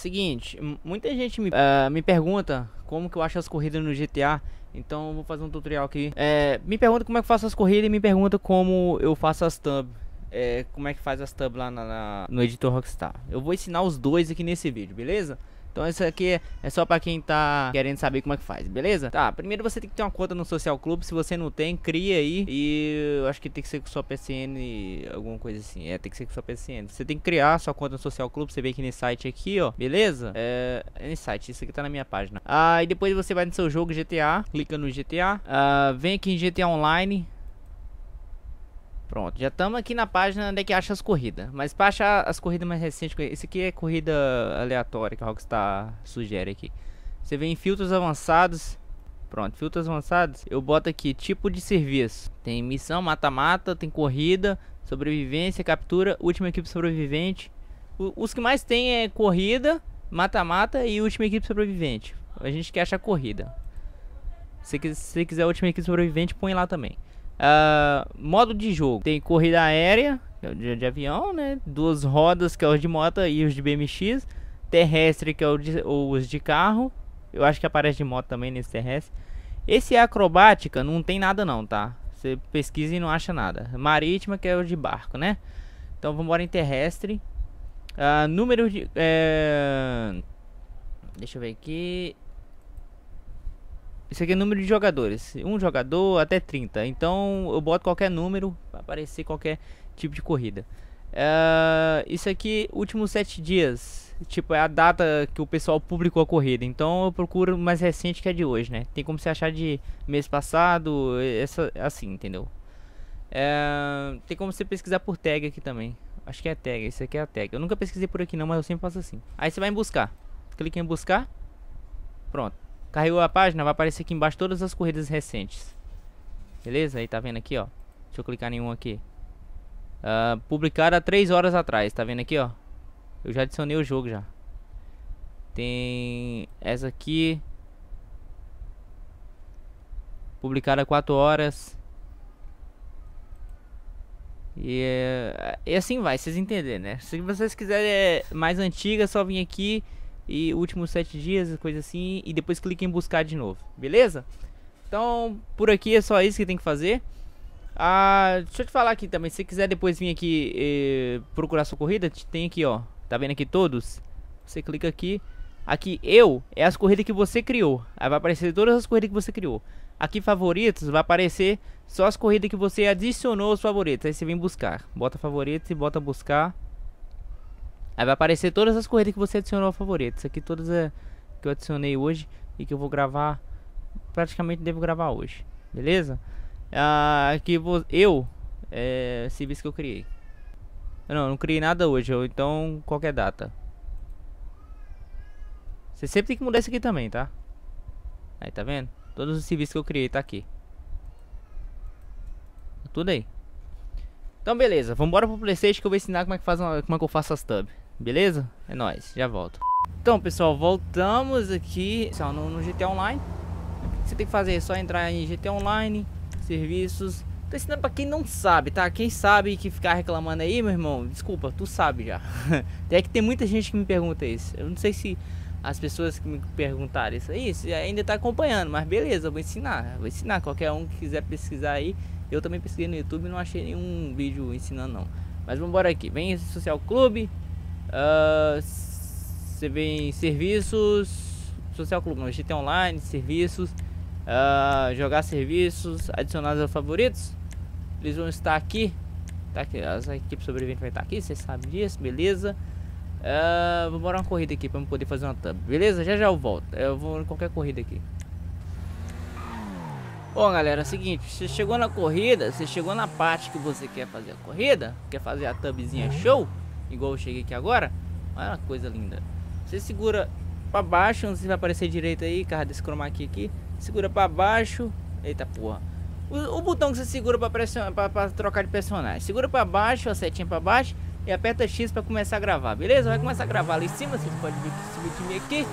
seguinte, muita gente me pergunta como que eu acho as corridas no GTA. Então eu vou fazer um tutorial aqui. Me pergunta como é que eu faço as corridas e me pergunta como eu faço as thumbs. Como é que faz as thumbs lá no editor Rockstar. Eu vou ensinar os dois aqui nesse vídeo, beleza? Então isso aqui é só pra quem tá querendo saber como é que faz, beleza? Tá, primeiro você tem que ter uma conta no Social Club. Se você não tem, cria aí. E eu acho que tem que ser com sua PSN, alguma coisa assim. Tem que ser com sua PSN. Você tem que criar sua conta no Social Club. Você vem aqui nesse site aqui, ó, beleza? Nesse site, isso aqui tá na minha página. Aí depois você vai no seu jogo GTA, clica no GTA, vem aqui em GTA Online. Pronto, já estamos aqui na página onde é que acha as corridas. Mas para achar as corridas mais recentes, esse aqui é corrida aleatória que a Rockstar sugere aqui. Você vem em filtros avançados. Pronto, filtros avançados. Eu boto aqui tipo de serviço. Tem missão, mata-mata, tem corrida, sobrevivência, captura, última equipe sobrevivente. Os que mais tem é corrida, mata-mata e última equipe sobrevivente. A gente quer achar corrida. Se quiser a última equipe sobrevivente, põe lá também. Modo de jogo, tem corrida aérea, que é o de avião, né? Duas rodas, que é os de moto e os de BMX. Terrestre, que é os de carro. Eu acho que aparece de moto também nesse terrestre. Esse é acrobática, não tem nada não, tá? Você pesquisa e não acha nada. Marítima, que é o de barco, né? Então vamos embora em terrestre. Número de... Deixa eu ver aqui. Isso aqui é número de jogadores, um jogador até 30, então eu boto qualquer número para aparecer qualquer tipo de corrida. Isso aqui, últimos 7 dias, tipo é a data que o pessoal publicou a corrida, então eu procuro mais recente que é de hoje, né? Tem como se achar de mês passado, essa, assim, entendeu? Tem como você pesquisar por tag aqui também, acho que é tag, isso aqui é a tag. Eu nunca pesquisei por aqui não, mas eu sempre faço assim. Aí você vai em buscar, clica em buscar, pronto. Carregou a página, vai aparecer aqui embaixo todas as corridas recentes. Beleza? Aí tá vendo aqui, ó. Deixa eu clicar em um aqui. Publicada há 3 horas atrás, tá vendo aqui, ó. Eu já adicionei o jogo já. Tem essa aqui. Publicada há 4 horas. E assim vai, vocês entenderem, né? Se vocês quiserem mais antiga, só vir aqui. E últimos 7 dias, coisa assim. E depois clica em buscar de novo, beleza? Então, por aqui é só isso que tem que fazer. Deixa eu te falar aqui também. Se você quiser depois vir aqui procurar sua corrida, tem aqui, ó. Tá vendo aqui todos? Você clica aqui. Aqui, é as corridas que você criou. Aí vai aparecer todas as corridas que você criou. Aqui, favoritos, vai aparecer só as corridas que você adicionou aos favoritos. Aí você vem buscar. Bota favoritos e bota buscar. Aí vai aparecer todas as corridas que você adicionou a favorito. Isso aqui todas é que eu adicionei hoje e que eu vou gravar. Praticamente devo gravar hoje, beleza? Aqui serviço que eu criei. Eu não criei nada hoje, ou então qualquer data. Você sempre tem que mudar isso aqui também, tá? Aí tá vendo? Todos os serviços que eu criei tá aqui. Tudo aí. Então beleza, vamos embora pro PlayStation que eu vou ensinar como é que eu faço as thumbs. Beleza? É nóis, já volto. Então pessoal, voltamos aqui no GTA Online. O que você tem que fazer é só entrar em GTA Online, serviços. Tô ensinando pra quem não sabe, tá? Quem sabe que ficar reclamando aí, meu irmão, desculpa, tu sabe já. Até que tem muita gente que me pergunta isso. Eu não sei se as pessoas que me perguntaram isso aí ainda tá acompanhando, mas beleza, eu vou ensinar. Vou ensinar qualquer um que quiser pesquisar aí. Eu também pesquisei no YouTube e não achei nenhum vídeo ensinando não. Mas vamos embora aqui. Vem esse Social Club. Você vem em serviços. Social Club, não, GTA Online, serviços. Jogar serviços, adicionar os favoritos. Eles vão estar aqui. Tá aqui, as equipes sobreviventes vão estar aqui, vocês sabem disso, beleza. Vou embora uma corrida aqui para eu poder fazer uma thumb, beleza? Já eu volto. Eu vou em qualquer corrida aqui. Bom galera, é o seguinte, você chegou na corrida, você chegou na parte que você quer fazer a corrida, quer fazer a thumbzinha show, igual eu cheguei aqui agora. Olha que coisa linda. Você segura pra baixo, não sei se vai aparecer direito aí, cara, desse chroma key aqui. Segura pra baixo, eita porra. O botão que você segura pra trocar de personagem. Segura pra baixo, a setinha pra baixo e aperta X pra começar a gravar, beleza? Vai começar a gravar ali em cima, você pode ver que esse aqui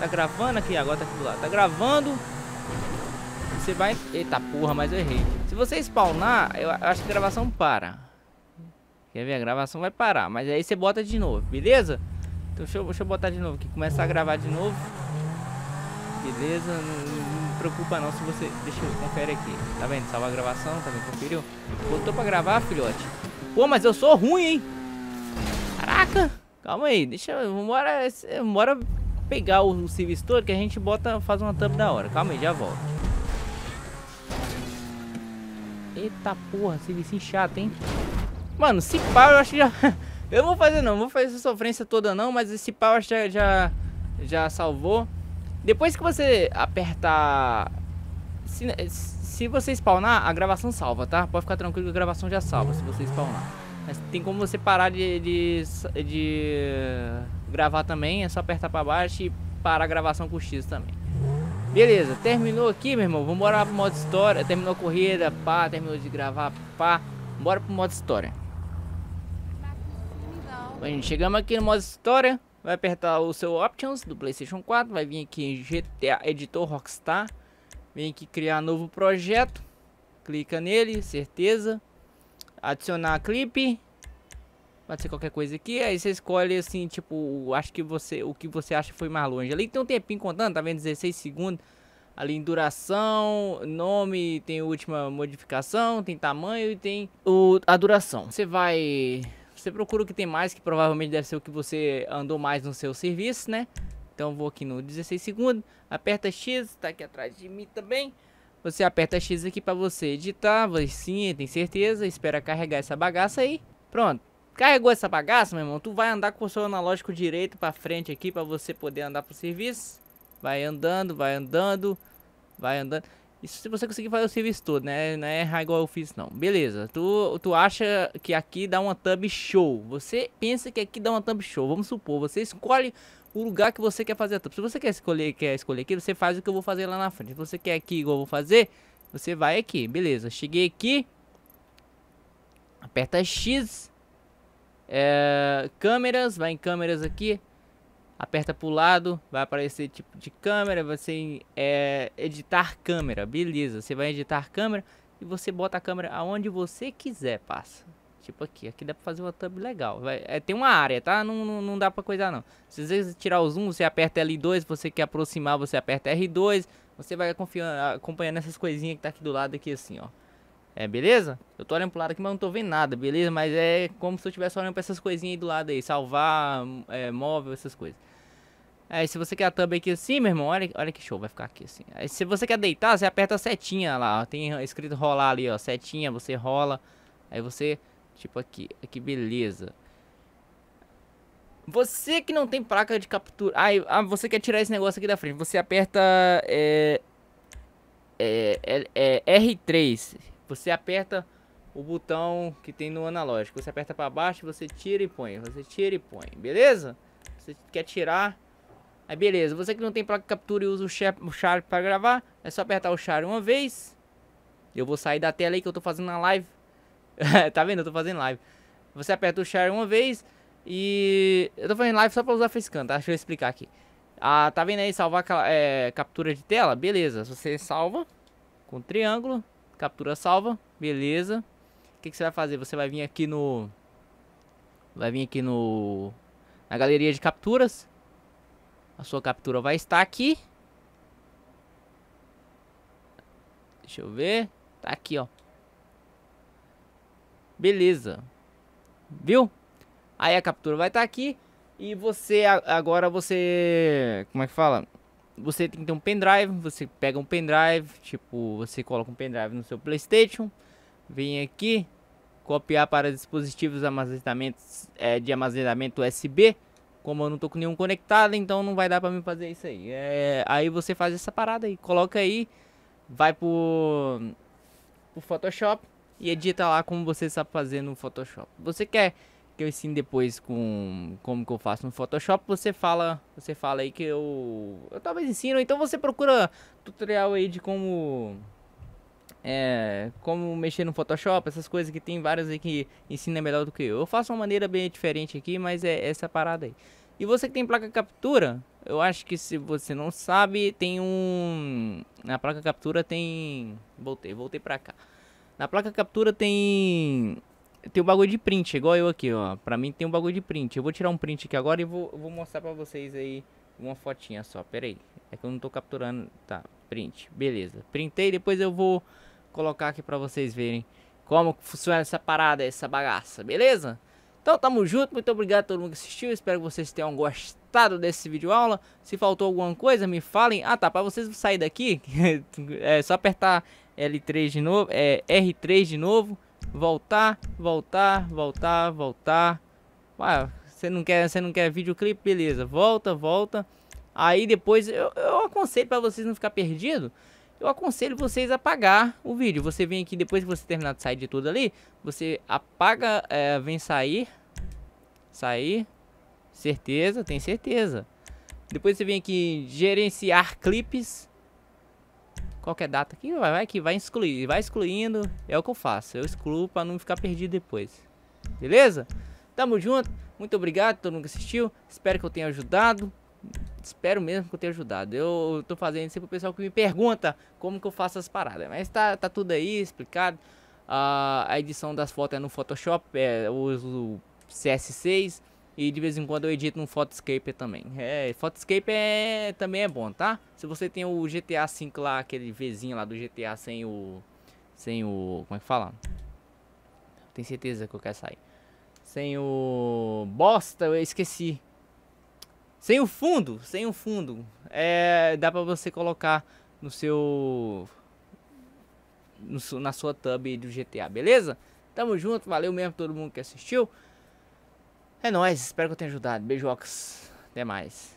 tá gravando aqui, agora tá aqui do lado, tá gravando. Você vai... Eita porra, mas eu errei. Se você spawnar, eu acho que a gravação para. Quer ver? A gravação vai parar. Mas aí você bota de novo, beleza? Deixa eu botar de novo aqui, começar a gravar de novo. Beleza, não me preocupa não se você... Deixa eu conferir aqui. Tá vendo? Salva a gravação, tá vendo? Conferiu? Botou pra gravar, filhote? Pô, mas eu sou ruim, hein? Caraca! Calma aí, deixa eu... Vambora pegar o CV Store que a gente bota... Faz uma thumb da hora. Calma aí, já volto. Eita porra, CV chato, hein? Mano, se pá, eu acho que já... Eu não vou fazer não, vou fazer essa sofrência toda não, mas esse power já salvou. Depois que você apertar... Se você spawnar, a gravação salva, tá? Pode ficar tranquilo que a gravação já salva se você spawnar. Mas tem como você parar de gravar também, é só apertar pra baixo e parar a gravação com X também. Beleza, terminou aqui, meu irmão, vamos embora pro modo história, terminou a corrida, pá, terminou de gravar, pá, bora pro modo história. Bem, chegamos aqui no modo história, vai apertar o seu Options do PlayStation 4, vai vir aqui em GTA Editor Rockstar, vem aqui criar novo projeto, clica nele, certeza, adicionar clipe, pode ser qualquer coisa aqui, aí você escolhe assim, tipo, acho que você, o que você acha foi mais longe, ali tem um tempinho contando, tá vendo, 16 segundos, ali em duração, nome, tem última modificação, tem tamanho e tem a duração, você vai... Você procura o que tem mais, que provavelmente deve ser o que você andou mais no seu serviço, né? Então vou aqui no 16 segundos, aperta X, tá aqui atrás de mim também. Você aperta X aqui pra você editar, vai sim, tem certeza, espera carregar essa bagaça aí. Pronto, carregou essa bagaça, meu irmão, tu vai andar com o seu analógico direito pra frente aqui pra você poder andar pro serviço. Vai andando, vai andando, vai andando. Isso se você conseguir fazer o serviço todo, né? Não é errar igual eu fiz, não. Beleza, tu acha que aqui dá uma thumb show. Você pensa que aqui dá uma thumb show. Vamos supor, você escolhe o lugar que você quer fazer a thumb. Se você quer escolher aqui, você faz o que eu vou fazer lá na frente. Se você quer aqui igual eu vou fazer, você vai aqui. Beleza, cheguei aqui. Aperta X. Câmeras, vai em câmeras aqui. Aperta pro lado, vai aparecer tipo de câmera, você editar câmera, beleza, você vai editar câmera e você bota a câmera aonde você quiser, passa. Tipo aqui dá pra fazer uma thumb legal, tem uma área, tá? Não dá pra coisar não. Se às vezes tirar o zoom, você aperta L2, você quer aproximar, você aperta R2, você vai acompanhando essas coisinhas que tá aqui do lado aqui assim, ó. Beleza? Eu tô olhando pro lado aqui, mas não tô vendo nada, beleza? Mas é como se eu estivesse olhando pra essas coisinhas aí do lado aí. Salvar, móvel, essas coisas. Aí se você quer a thumb aqui assim, meu irmão, olha que show, vai ficar aqui assim. Aí se você quer deitar, você aperta a setinha lá, ó. Tem escrito rolar ali, ó. Setinha, você rola. Aí você, tipo aqui, beleza. Você que não tem placa de captura... você quer tirar esse negócio aqui da frente. Você aperta... R3... Você aperta o botão que tem no analógico. Você aperta para baixo, você tira e põe. Você tira e põe, beleza? Você quer tirar. Aí beleza, você que não tem placa de captura e usa o Sharp para gravar, é só apertar o Sharp uma vez. Eu vou sair da tela aí que eu tô fazendo na live. Tá vendo? Eu tô fazendo live. Você aperta o Sharp uma vez e... Eu tô fazendo live só para usar facecam, tá? Deixa eu explicar aqui. Ah, tá vendo aí? Salvar captura de tela? Beleza, você salva com triângulo. Captura salva, beleza. O que você vai fazer? Você vai vir aqui no... Na galeria de capturas. A sua captura vai estar aqui. Deixa eu ver. Tá aqui, ó. Beleza. Viu? Aí a captura vai estar aqui. E você... Agora você... Como é que fala? Você tem que ter um pendrive, você pega um pendrive, tipo, você coloca um pendrive no seu PlayStation, vem aqui, copiar para dispositivos de armazenamento USB, como eu não tô com nenhum conectado, então não vai dar pra mim fazer isso aí. Aí você faz essa parada aí, coloca aí, vai pro Photoshop e edita lá como você sabe fazer no Photoshop. Você quer... que eu ensino depois como que eu faço no Photoshop, você fala aí que eu talvez ensino, então você procura tutorial aí de como mexer no Photoshop, essas coisas que tem várias aí que ensina melhor do que eu. Eu faço uma maneira bem diferente aqui, mas é essa parada aí. E você que tem placa captura, eu acho que se você não sabe, tem na placa captura tem... Voltei pra cá. Na placa captura tem... Tem um bagulho de print, igual eu aqui, ó. Pra mim tem um bagulho de print. Eu vou tirar um print aqui agora e vou mostrar pra vocês aí uma fotinha só. Pera aí. É que eu não tô capturando. Tá, print. Beleza. Printei, depois eu vou colocar aqui pra vocês verem como funciona essa parada, essa bagaça. Beleza? Então tamo junto. Muito obrigado a todo mundo que assistiu. Espero que vocês tenham gostado desse vídeo aula. Se faltou alguma coisa, me falem. Ah, tá. Pra vocês sair daqui, é só apertar L3 de novo. É R3 de novo. Voltar, voltar, voltar, voltar. Ué, você não quer videoclipe? Beleza, volta, volta. Aí depois, eu aconselho para vocês não ficar perdido. Eu aconselho vocês a apagar o vídeo. Você vem aqui, depois que você terminar de sair de tudo ali, você apaga, vem sair. Sair. Certeza, tem certeza. Depois você vem aqui em gerenciar clipes. Qualquer data aqui, vai excluir, vai excluindo, é o que eu faço, eu excluo pra não ficar perdido depois, beleza? Tamo junto, muito obrigado a todo mundo que assistiu, espero que eu tenha ajudado, espero mesmo que eu tenha ajudado, eu tô fazendo isso pro pessoal que me pergunta como que eu faço as paradas, mas tá tudo aí explicado, a edição das fotos é no Photoshop, eu uso CS6 e de vez em quando eu edito no Photoscape também. Photoscape também é bom, tá? Se você tem o GTA V lá, aquele Vzinho lá do GTA sem o... Como é que fala? Tenho certeza que eu quero sair. Sem o... Bosta, eu esqueci. Sem o fundo, sem o fundo. Dá pra você colocar no seu... na sua tab do GTA, beleza? Tamo junto, valeu mesmo todo mundo que assistiu. É nóis, espero que eu tenha ajudado. Beijocas, até mais.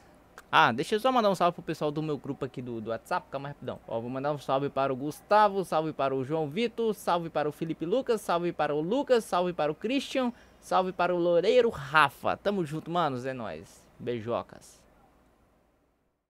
Ah, deixa eu só mandar um salve pro pessoal do meu grupo aqui do WhatsApp, calma rapidão. Ó, vou mandar um salve para o Gustavo, salve para o João Vitor, salve para o Felipe Lucas, salve para o Lucas, salve para o Christian, salve para o Loureiro Rafa. Tamo junto, manos, é nóis. Beijocas.